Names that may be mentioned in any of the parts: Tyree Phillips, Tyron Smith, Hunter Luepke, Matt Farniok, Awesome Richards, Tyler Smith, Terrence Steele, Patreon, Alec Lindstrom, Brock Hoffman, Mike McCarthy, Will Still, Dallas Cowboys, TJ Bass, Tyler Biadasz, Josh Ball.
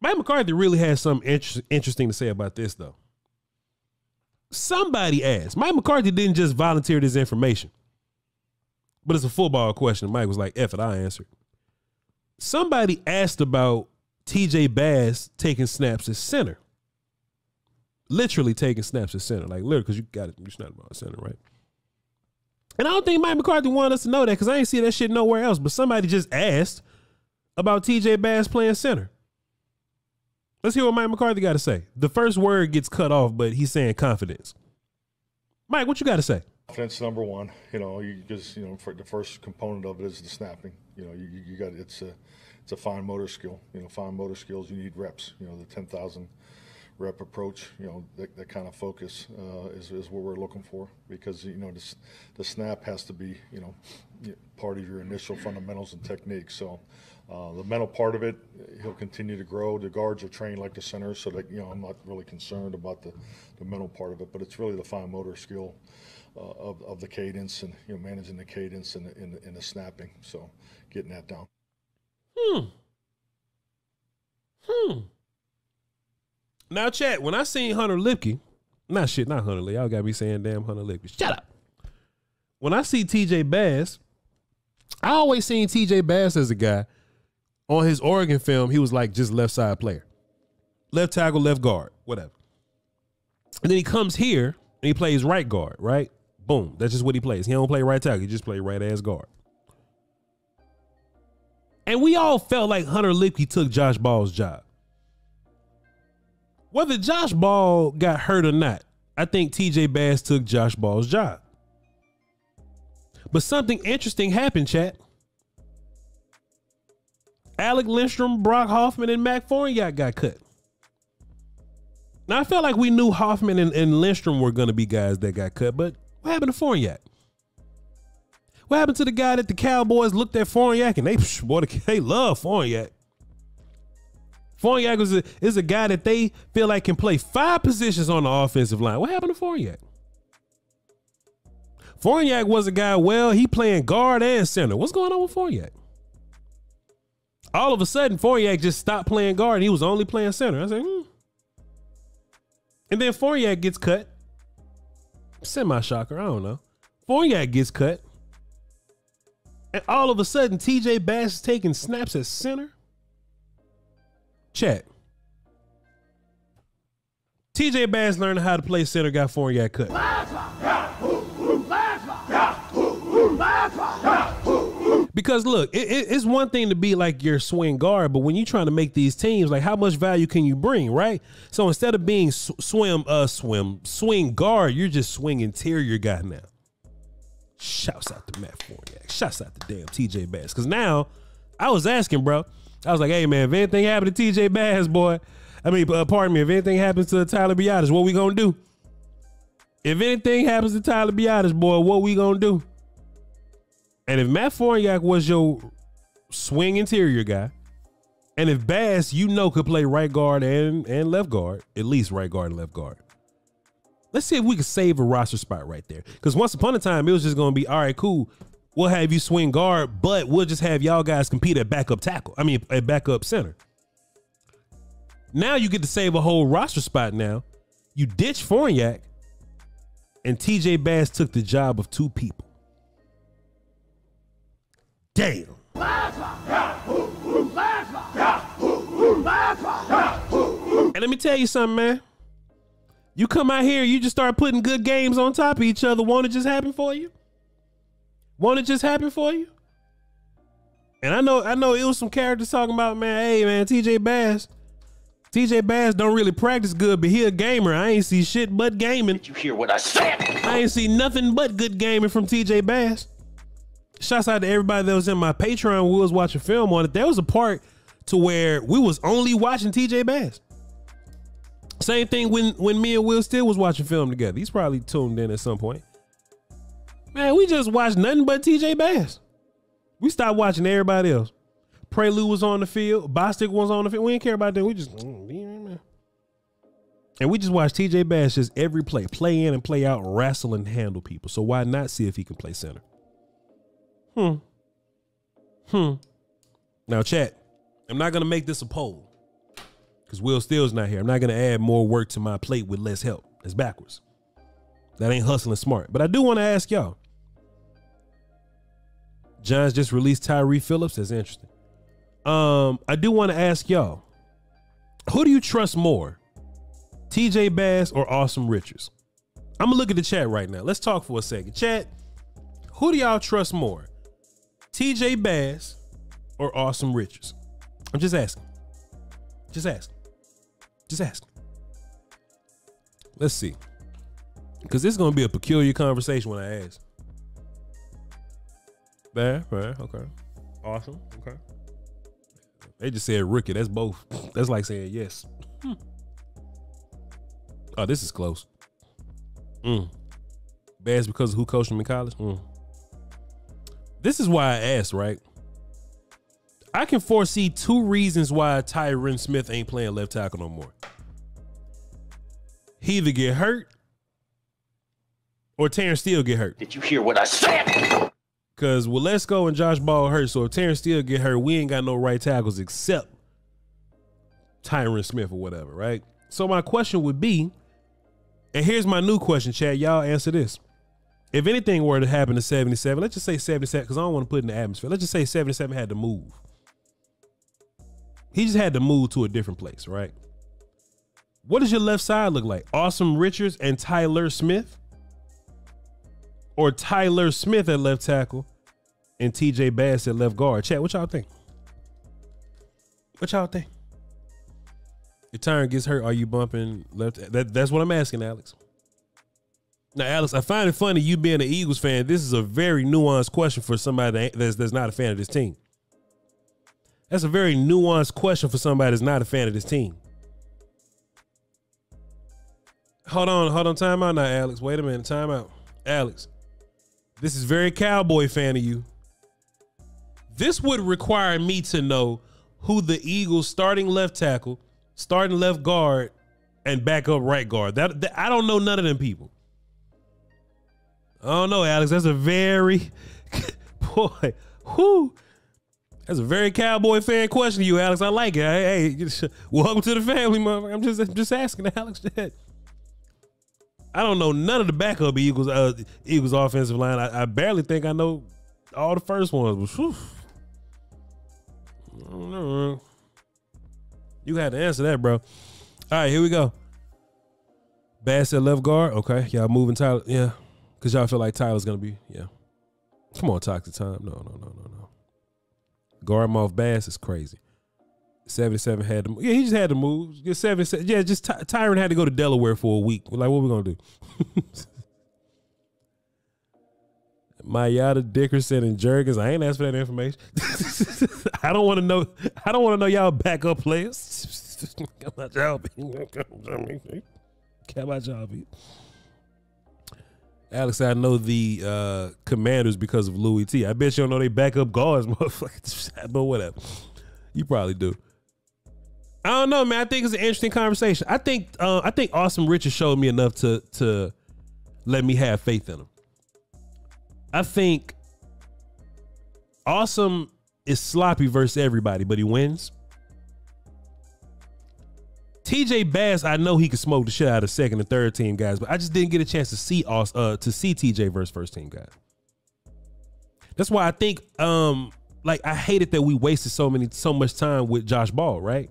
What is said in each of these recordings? Mike McCarthy really has something interesting to say about this, though. Somebody asked. Mike McCarthy didn't just volunteer this information. But it's a football question. Mike was like, F it, I answered. Somebody asked about TJ Bass taking snaps as center. Literally taking snaps as center. Like, literally, because you got it. You're not about center, right? And I don't think Mike McCarthy wanted us to know that because I ain't see that shit nowhere else. But somebody just asked about TJ Bass playing center. Let's hear what Mike McCarthy got to say. The first word gets cut off, but he's saying confidence. Mike, what you got to say? Confidence, number one. You know, because for the first component of it is the snapping. You got it's a fine motor skill. Fine motor skills. You need reps. The 10,000 rep approach. That kind of focus is what we're looking for because the snap has to be part of your initial fundamentals and techniques. So. The mental part of it, he'll continue to grow. The guards are trained like the centers, so that I'm not really concerned about the mental part of it. But it's really the fine motor skill of the cadence and managing the cadence and the snapping. So getting that down. Now, chat. When I seen Hunter Luepke, not Hunter Lee. Y'all got me saying damn Hunter Luepke. Shut up. When I see TJ Bass, I always seen TJ Bass as a guy. On his Oregon film, he was like just left side player. Left tackle, left guard, whatever. And then he comes here and he plays right guard, right? Boom. That's just what he plays. He don't play right tackle. He just play right ass guard. And we all felt like Hunter Luepke took Josh Ball's job. Whether Josh Ball got hurt or not, I think TJ Bass took Josh Ball's job. But something interesting happened, chat. Alec Lindstrom, Brock Hoffman, and Matt Farniok got cut. Now, I felt like we knew Hoffman and Lindstrom were going to be guys that got cut, but what happened to Farniok? What happened to the guy that the Cowboys looked at Farniok and they love Farniok? Farniok is a guy that they feel like can play five positions on the offensive line. What happened to Farniok? Farniok was a guy, he playing guard and center. What's going on with Farniok? All of a sudden, Farniok just stopped playing guard and he was only playing center. I said, And then Farniok gets cut. Semi-shocker, I don't know. Farniok gets cut. And all of a sudden, TJ Bass is taking snaps at center. Chat. TJ Bass learning how to play center got Farniok cut. Because look, it's one thing to be like your swing guard, but when you're trying to make these teams, like how much value can you bring, right? So instead of being swing guard, you're just swing interior guy now. Shouts out to Matt Farniok. Shouts out to damn TJ Bass. Because now, I was asking, bro. I was like, hey, man, if anything happened to TJ Bass, boy. I mean, pardon me, if anything happens to Tyler Biadasz, what we going to do? If anything happens to Tyler Biadasz, boy, what we going to do? And if Matt Farniok was your swing interior guy, and if Bass, could play right guard and left guard, at least right guard and left guard. Let's see if we could save a roster spot right there. Because once upon a time, it was just going to be, all right, cool. We'll have you swing guard, but we'll just have y'all guys compete at backup tackle. I mean, at backup center. Now you get to save a whole roster spot now. You ditch Farniok, and TJ Bass took the job of two people. Damn. And let me tell you something, man. You come out here, you just start putting good games on top of each other. Won't it just happen for you? Won't it just happen for you? And I know it was some characters talking about, man, hey, man, TJ Bass don't really practice good, but he a gamer. I ain't see shit but gaming. Did you hear what I said? I ain't see nothing but good gaming from TJ Bass. Shouts out to everybody that was in my Patreon. We was watching film on it. There was a part to where we was only watching TJ Bass. Same thing when me and Will Still was watching film together. He's probably tuned in at some point. Man, we just watched nothing but TJ Bass. We stopped watching everybody else. Prelude was on the field. Bostic was on the field. We didn't care about that. We just... And we just watched TJ Bass just every play. Play in and play out. Wrestle and handle people. So why not see if he can play center? Now, chat, I'm not going to make this a poll. because Will Still's not here. I'm not going to add more work to my plate with less help. That's backwards. That ain't hustling smart. But I do want to ask y'all. Giants just released Tyree Phillips. That's interesting. I do want to ask y'all, who do you trust more, TJ Bass or Awesome Richards? I'm gonna look at the chat right now. Let's talk for a second. Chat, who do y'all trust more, TJ Bass or Awesome Richards? I'm just asking. Just asking. Just asking. Let's see, because this is gonna be a peculiar conversation when I ask. Fair, okay. Awesome, okay. They just said rookie. That's both. That's like saying yes. Oh, this is close. Bass because of who coached him in college. This is why I asked, right? I can foresee two reasons why Tyron Smith ain't playing left tackle no more. He either get hurt or Terrence Steele get hurt. Did you hear what I said? Because Willesco and Josh Ball hurt, so if Terrence Steele get hurt, we ain't got no right tackles except Tyron Smith or whatever, right? So my question would be, and here's my new question, Chad. Y'all answer this. If anything were to happen to 77, let's just say 77, because I don't want to put in the atmosphere. Let's just say 77 had to move. He just had to move to a different place, right? What does your left side look like? Awesome Richards and Tyler Smith? Or Tyler Smith at left tackle and TJ Bass at left guard? Chat, what y'all think? What y'all think? If Tyron gets hurt, are you bumping left? That's what I'm asking, Alex. Now, Alex, I find it funny you being an Eagles fan. This is a very nuanced question for somebody that's not a fan of this team. That's a very nuanced question for somebody that's not a fan of this team. Hold on, time out now, Alex. Wait a minute, time out. Alex, this is very Cowboy fan of you. This would require me to know who the Eagles starting left tackle, starting left guard, and backup right guard. That I don't know none of them people. I don't know, Alex. That's a very boy. Whoo, that's a very Cowboy fan question to you, Alex. I like it. Hey, welcome to the family, motherfucker. I'm just asking, Alex. That. I don't know none of the backup Eagles Eagles offensive line. I barely think I know all the first ones. Whew. I don't know. You had to answer that, bro. All right, here we go. Bass at left guard. Okay, y'all moving Tyler. Yeah, because y'all feel like Tyler's going to be. Yeah. Come on, Toxic Time. No. Guard him off Bass is crazy. 77 had to move. Yeah, he just had to move. Yeah, 77. Yeah, just Tyron had to go to Delaware for a week. Like, what we gonna do? Mayada, Dickerson, and Jurgens. I ain't asked for that information. I don't want to know. I don't want to know y'all backup players. Come on, y'all. Come on, y'all. Alex, I know the Commanders because of Louis T. I bet you don't know they backup guards, motherfucker. But whatever. You probably do. I don't know, man. I think it's an interesting conversation. I think Awesome Richards showed me enough to let me have faith in him. I think Awesome is sloppy versus everybody, but he wins. TJ Bass, I know he can smoke the shit out of second and third team guys, but I just didn't get a chance to see TJ versus first team guys. That's why I think like, I hated that we wasted so much time with Josh Ball, right?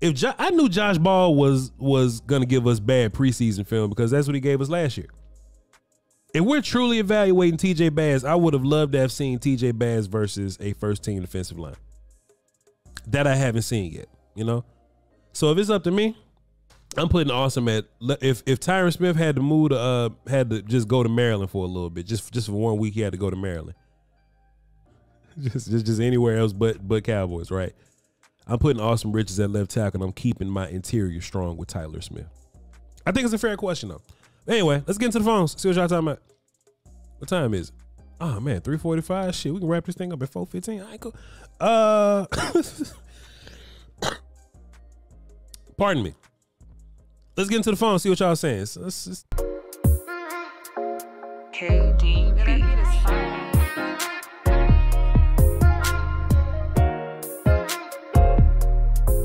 If I knew Josh Ball was gonna give us bad preseason film because that's what he gave us last year. If we're truly evaluating TJ Bass, I would have loved to have seen TJ Bass versus a first team defensive line. That I haven't seen yet, you know? So if it's up to me, I'm putting Awesome at, if Tyron Smith had to move to, had to just go to Maryland for a little bit, just for 1 week he had to go to Maryland. Just anywhere else but Cowboys, right? I'm putting Awesome Richards at left tackle, and I'm keeping my interior strong with Tyler Smith. I think it's a fair question, though. Anyway, let's get into the phones. See what y'all talking about. What time is it? Oh, man, 3:45. Shit, we can wrap this thing up at 4:15. I ain't cool. Pardon me. Let's get into the phone. See what y'all saying. Okay.